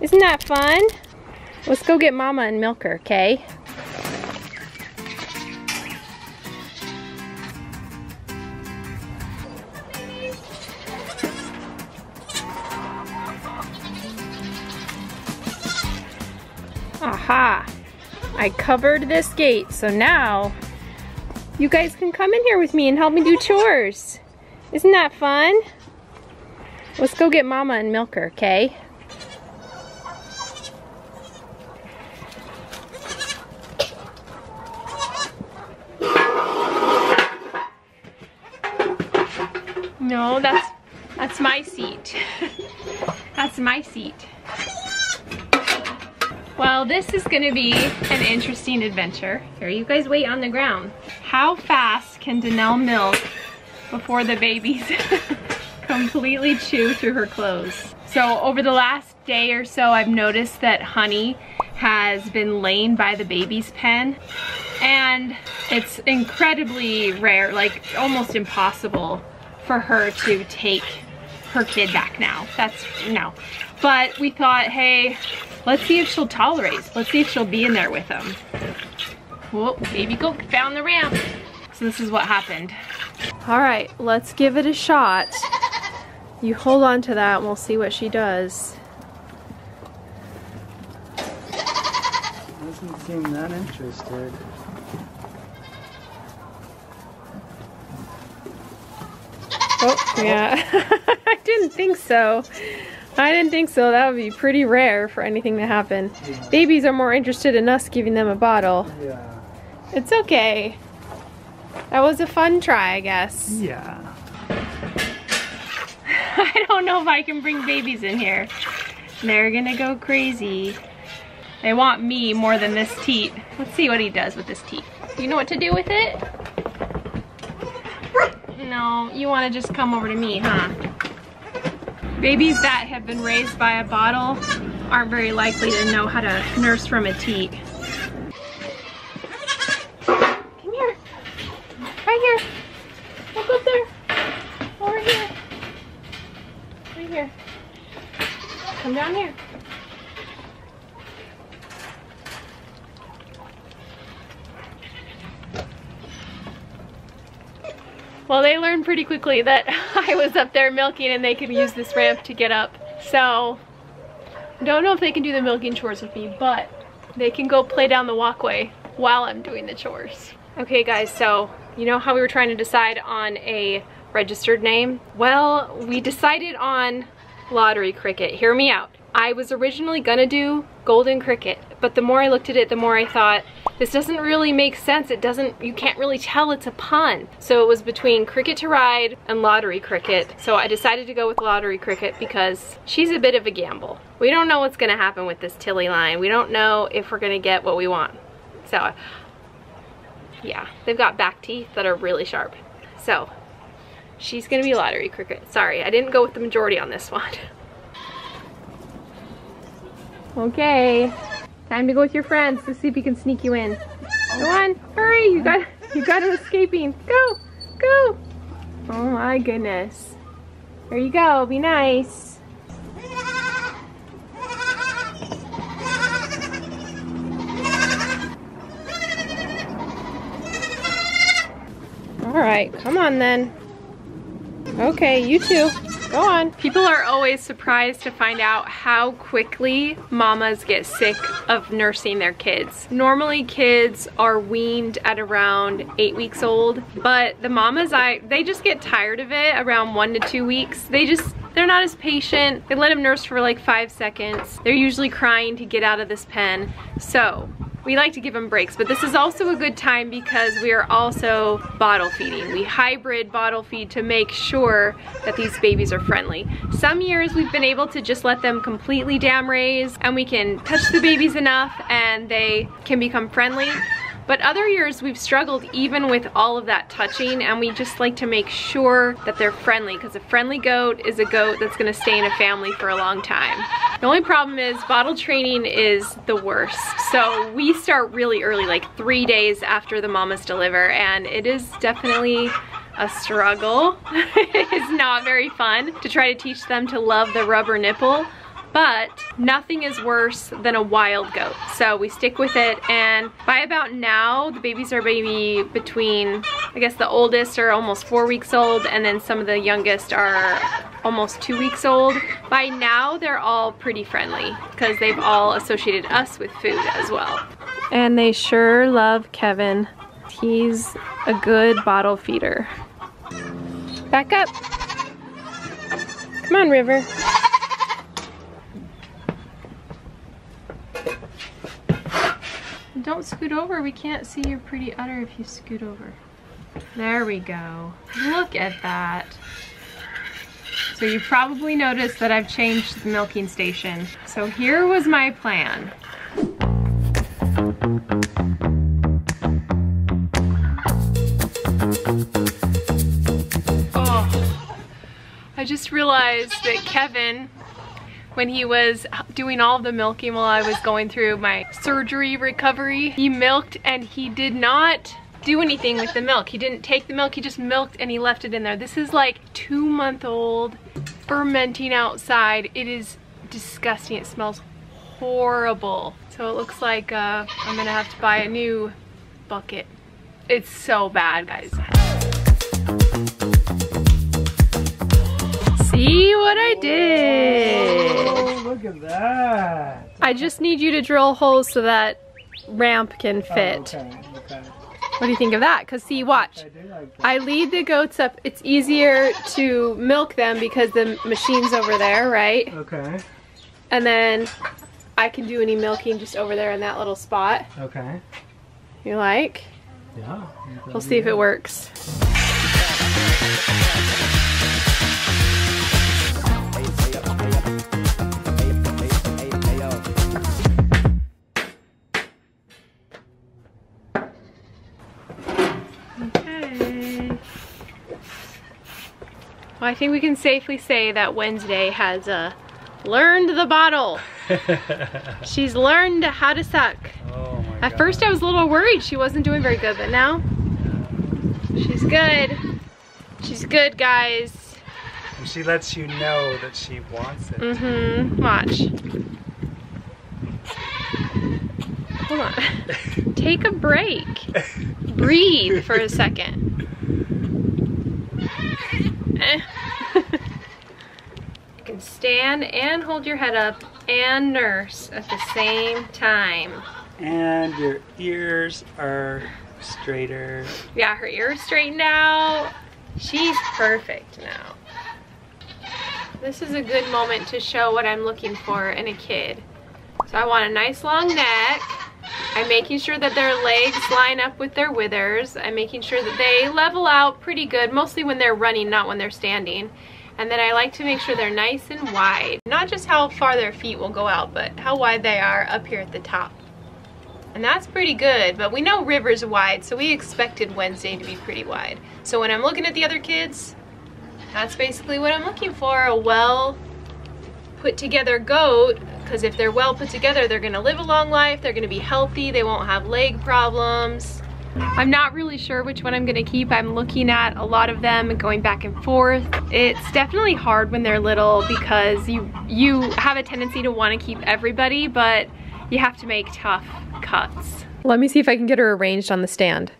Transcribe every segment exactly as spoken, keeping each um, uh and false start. Isn't that fun? Let's go get Mama and milk her, okay? Aha! I covered this gate, so now you guys can come in here with me and help me do chores. Isn't that fun? Let's go get Mama and milk her, okay? No, that's that's my seat. That's my seat. Well, this is gonna be an interesting adventure. Here, you guys wait on the ground. How fast can Danelle milk before the babies completely chew through her clothes? So over the last day or so, I've noticed that Honey has been laying by the baby's pen, and it's incredibly rare, like almost impossible for her to take her kid back now. That's, no. But we thought, hey, let's see if she'll tolerate. Let's see if she'll be in there with him. Whoa, baby goat found the ramp. So this is what happened. All right, let's give it a shot. You hold on to that and we'll see what she does. Doesn't seem that interested. Oh, yeah. I didn't think so. I didn't think so. That would be pretty rare for anything to happen. Yeah. Babies are more interested in us giving them a bottle. Yeah. It's okay. That was a fun try, I guess. Yeah. I don't know if I can bring babies in here. They're gonna go crazy. They want me more than this teat. Let's see what he does with this teat. You know what to do with it? No, you want to just come over to me, huh? Babies that have been raised by a bottle aren't very likely to know how to nurse from a teat. Come here. Right here. Look up there. Over here. Right here. Come down here. Well, they learned pretty quickly that I was up there milking and they could use this ramp to get up. So, don't know if they can do the milking chores with me, but they can go play down the walkway while I'm doing the chores. Okay guys, so you know how we were trying to decide on a registered name? Well, we decided on Lottery Cricket. Hear me out. I was originally gonna do Golden Cricket, but the more I looked at it, the more I thought, this doesn't really make sense. It doesn't, you can't really tell it's a pun. So it was between Cricket to Ride and Lottery Cricket. So I decided to go with Lottery Cricket because she's a bit of a gamble. We don't know what's gonna happen with this Tilly line. We don't know if we're gonna get what we want. So yeah, they've got back teeth that are really sharp. So she's gonna be Lottery Cricket. Sorry, I didn't go with the majority on this one. Okay. Time to go with your friends to see if we can sneak you in. Go on, hurry, you got you got him escaping. Go, go. Oh my goodness. There you go, be nice. All right, come on then. Okay, you too. Go on. People are always surprised to find out how quickly mamas get sick of nursing their kids. Normally kids are weaned at around eight weeks old, but the mamas, I they just get tired of it around one to two weeks. They just, they're not as patient. They let them nurse for like five seconds. They're usually crying to get out of this pen. So we like to give them breaks, but this is also a good time because we are also bottle feeding. We hybrid bottle feed to make sure that these babies are friendly. Some years we've been able to just let them completely dam raise and we can touch the babies enough and they can become friendly. But other years we've struggled even with all of that touching, and we just like to make sure that they're friendly, because a friendly goat is a goat that's gonna stay in a family for a long time. The only problem is bottle training is the worst. So we start really early, like three days after the mamas deliver, and it is definitely a struggle. It is not very fun to try to teach them to love the rubber nipple. but nothing is worse than a wild goat. So we stick with it, and by about now, the babies are maybe between, I guess the oldest are almost four weeks old, and then some of the youngest are almost two weeks old. By now, they're all pretty friendly because they've all associated us with food as well. And they sure love Kevin. He's a good bottle feeder. Back up. Come on, River. Don't scoot over. We can't see your pretty udder if you scoot over. There we go. Look at that. So you probably noticed that I've changed the milking station. So here was my plan. Oh, I just realized that Kevin, when he was doing all the milking while I was going through my surgery recovery, he milked and he did not do anything with the milk. He didn't take the milk, he just milked and he left it in there. This is like two month old, fermenting outside. It is disgusting, it smells horrible. So it looks like uh, I'm gonna have to buy a new bucket. It's so bad, guys. See what I did? Oh, look at that. I just need you to drill holes so that ramp can fit. Oh, okay, okay. What do you think of that? Because see, watch. I, do like that. I lead the goats up. It's easier to milk them because the machine's over there, right? Okay. And then I can do any milking just over there in that little spot. Okay. You like? Yeah. We'll see if it works. Okay. Well, I think we can safely say that Wednesday has uh, learned the bottle. She's learned how to suck. Oh. At first I was a little worried she wasn't doing very good, but now she's good. She's good, guys. And she lets you know that she wants it. Mm-hmm. Watch. Hold on. Take a break. Breathe for a second. You can stand and hold your head up and nurse at the same time. And your ears are straighter. Yeah, her ears straightened out. She's perfect now. This is a good moment to show what I'm looking for in a kid. So I want a nice long neck. I'm making sure that their legs line up with their withers. I'm making sure that they level out pretty good, mostly when they're running, not when they're standing. And then I like to make sure they're nice and wide. Not just how far their feet will go out, but how wide they are up here at the top. And that's pretty good, but we know River's wide, so we expected Wednesday to be pretty wide. So when I'm looking at the other kids, that's basically what I'm looking for, a well put together goat, because if they're well put together, they're gonna live a long life, they're gonna be healthy, they won't have leg problems. I'm not really sure which one I'm gonna keep. I'm looking at a lot of them and going back and forth. It's definitely hard when they're little because you, you have a tendency to wanna keep everybody, but you have to make tough cuts. Let me see if I can get her arranged on the stand.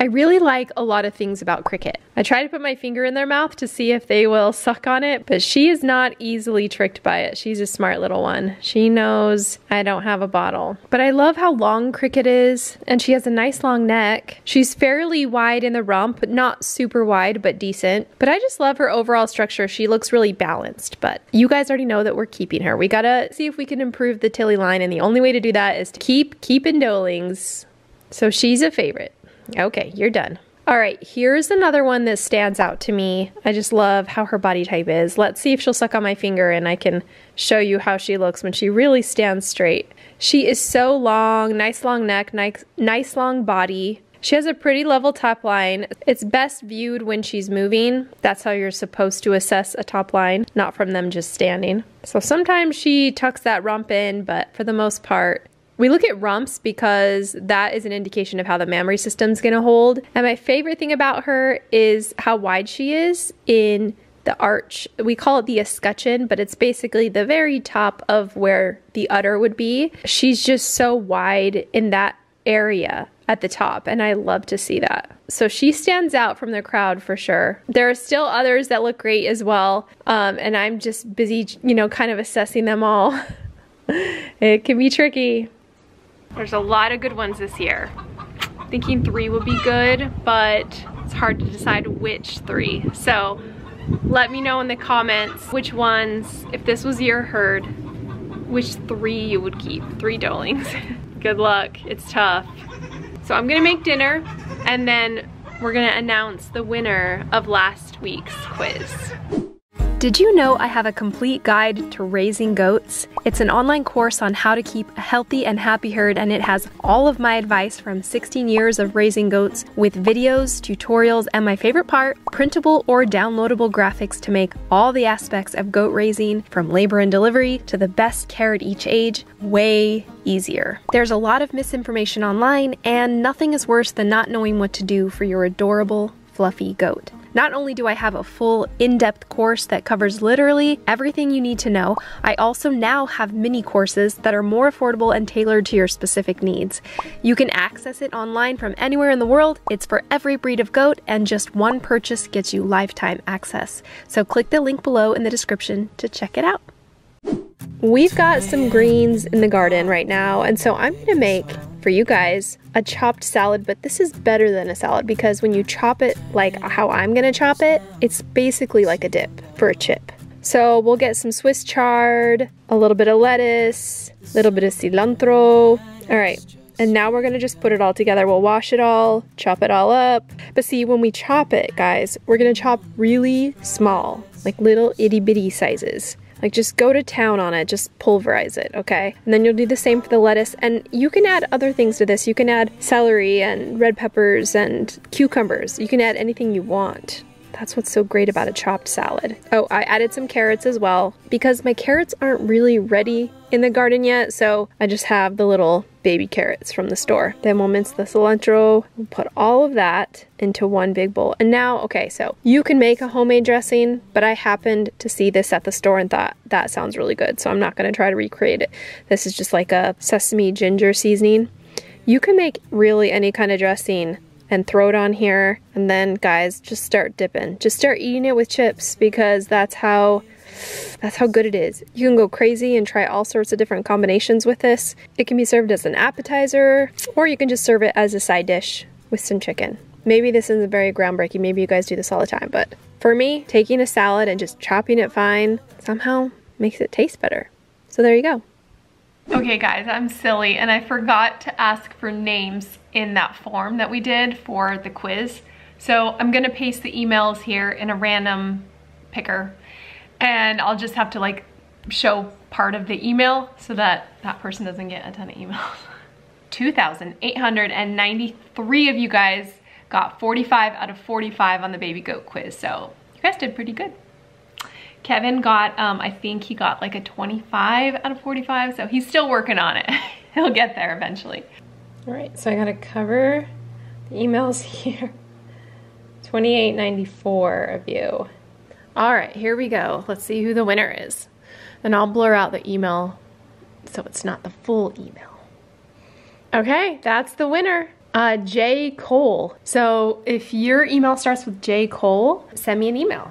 I really like a lot of things about Cricut. I try to put my finger in their mouth to see if they will suck on it, but she is not easily tricked by it. She's a smart little one. She knows I don't have a bottle. But I love how long Cricut is, and she has a nice long neck. She's fairly wide in the rump, not super wide, but decent. But I just love her overall structure. She looks really balanced, but you guys already know that we're keeping her. We gotta see if we can improve the Tilly line, and the only way to do that is to keep keeping dolings. So she's a favorite. Okay, you're done. All right, here's another one that stands out to me. I just love how her body type is. Let's see if she'll suck on my finger and I can show you how she looks when she really stands straight. She is so long, nice long neck, nice, nice long body. She has a pretty level top line. It's best viewed when she's moving. That's how you're supposed to assess a top line, not from them just standing. So sometimes she tucks that rump in, but for the most part, we look at rumps because that is an indication of how the mammary system's gonna hold. And my favorite thing about her is how wide she is in the arch. We call it the escutcheon, but it's basically the very top of where the udder would be. She's just so wide in that area at the top, and I love to see that. So she stands out from the crowd for sure. There are still others that look great as well, um, and I'm just busy, you know, kind of assessing them all. It can be tricky. There's a lot of good ones this year. Thinking three would be good, but it's hard to decide which three. So let me know in the comments which ones, if this was your herd, which three you would keep. Three doelings. Good luck, it's tough. So I'm gonna make dinner and then we're gonna announce the winner of last week's quiz. Did you know I have a complete guide to raising goats? It's an online course on how to keep a healthy and happy herd, and it has all of my advice from sixteen years of raising goats with videos, tutorials, and my favorite part, printable or downloadable graphics to make all the aspects of goat raising, from labor and delivery to the best care at each age, way easier. There's a lot of misinformation online, and nothing is worse than not knowing what to do for your adorable, fluffy goat. Not only do I have a full in-depth course that covers literally everything you need to know, I also now have mini courses that are more affordable and tailored to your specific needs. You can access it online from anywhere in the world. It's for every breed of goat, and just one purchase gets you lifetime access. So click the link below in the description to check it out. We've got some greens in the garden right now, and so I'm gonna make for you guys a chopped salad, but this is better than a salad because when you chop it like how I'm gonna chop it, it's basically like a dip for a chip. So we'll get some Swiss chard, a little bit of lettuce, a little bit of cilantro. All right, and now we're gonna just put it all together. We'll wash it all, chop it all up. But see, when we chop it, guys, we're gonna chop really small, like little itty bitty sizes. Like, just go to town on it, just pulverize it, okay? And then you'll do the same for the lettuce, and you can add other things to this. You can add celery and red peppers and cucumbers. You can add anything you want. That's what's so great about a chopped salad. Oh, I added some carrots as well, because my carrots aren't really ready in the garden yet, so I just have the little baby carrots from the store. Then we'll mince the cilantro, we'll put all of that into one big bowl. And now, okay, so you can make a homemade dressing, but I happened to see this at the store and thought that sounds really good, so I'm not gonna try to recreate it. This is just like a sesame ginger seasoning. You can make really any kind of dressing and throw it on here, and then guys, just start dipping. Just start eating it with chips, because that's how That's how good it is. You can go crazy and try all sorts of different combinations with this. It can be served as an appetizer, or you can just serve it as a side dish with some chicken. Maybe this isn't very groundbreaking, maybe you guys do this all the time, but for me, taking a salad and just chopping it fine somehow makes it taste better. So there you go. Okay guys, I'm silly and I forgot to ask for names in that form that we did for the quiz. So I'm gonna paste the emails here in a random picker. And I'll just have to like show part of the email so that that person doesn't get a ton of emails. two thousand eight hundred ninety-three of you guys got forty-five out of forty-five on the baby goat quiz, so you guys did pretty good. Kevin got, um, I think he got like a twenty-five out of forty-five, so he's still working on it. He'll get there eventually. All right, so I gotta cover the emails here. twenty-eight ninety-four of you. All right, here we go. Let's see who the winner is. And I'll blur out the email so it's not the full email. Okay, that's the winner, uh, J. Cole. So if your email starts with J. Cole, send me an email,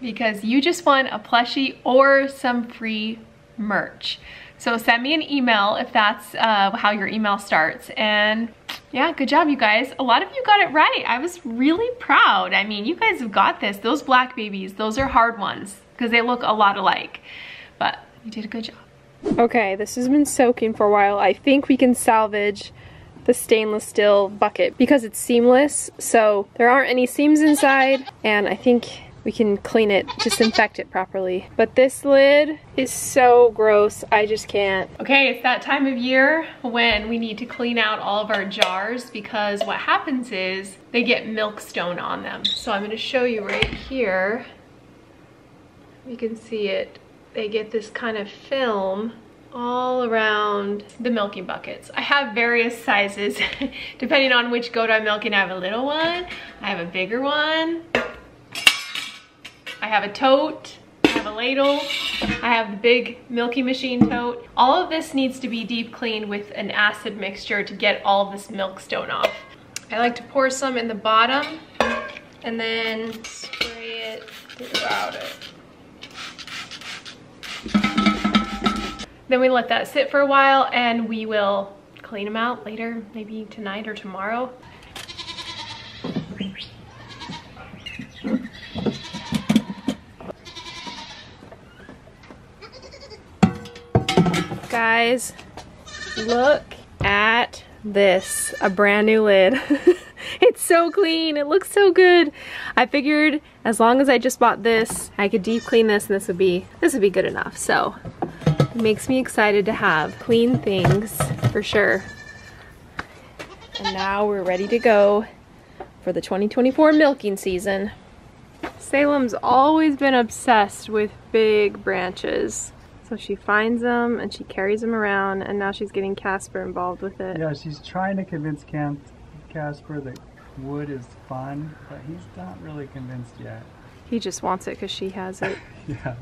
because you just won a plushie or some free merch. So send me an email if that's uh, how your email starts. And yeah, good job, you guys. A lot of you got it right. I was really proud. I mean, you guys have got this. Those black babies, those are hard ones because they look a lot alike. But you did a good job. Okay, this has been soaking for a while. I think we can salvage the stainless steel bucket because it's seamless. So there aren't any seams inside, and I think we can clean it, disinfect it properly. But this lid is so gross, I just can't. Okay, it's that time of year when we need to clean out all of our jars, because what happens is they get milkstone on them. So I'm gonna show you right here. You can see it. They get this kind of film all around the milking buckets. I have various sizes depending on which goat I'm milking. I have a little one, I have a bigger one. I have a tote, I have a ladle, I have the big milky machine tote. All of this needs to be deep cleaned with an acid mixture to get all of this milkstone off. I like to pour some in the bottom and then spray it throughout it. Then we let that sit for a while and we will clean them out later, maybe tonight or tomorrow. Guys, look at this, a brand new lid. It's so clean, it looks so good. I figured as long as I just bought this, I could deep clean this and this would be this would be good enough. So it makes me excited to have clean things for sure. And now we're ready to go for the twenty twenty-four milking season. Salem's always been obsessed with big branches. So she finds them and she carries them around, and now she's getting Casper involved with it. Yeah, she's trying to convince Cam Casper that wood is fun, but he's not really convinced yet. He just wants it because she has it. Yeah.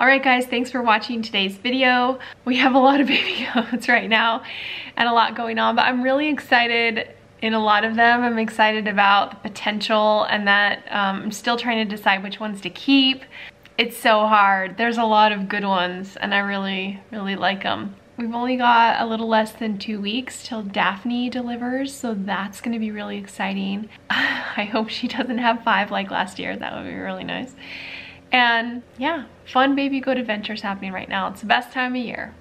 Alright guys, thanks for watching today's video. We have a lot of baby goats right now and a lot going on, but I'm really excited in a lot of them. I'm excited about the potential and that um, I'm still trying to decide which ones to keep. It's so hard. There's a lot of good ones and I really, really like them. We've only got a little less than two weeks till Daphne delivers, so that's going to be really exciting. I hope she doesn't have five like last year. That would be really nice. And yeah, fun baby goat adventures happening right now. It's the best time of year.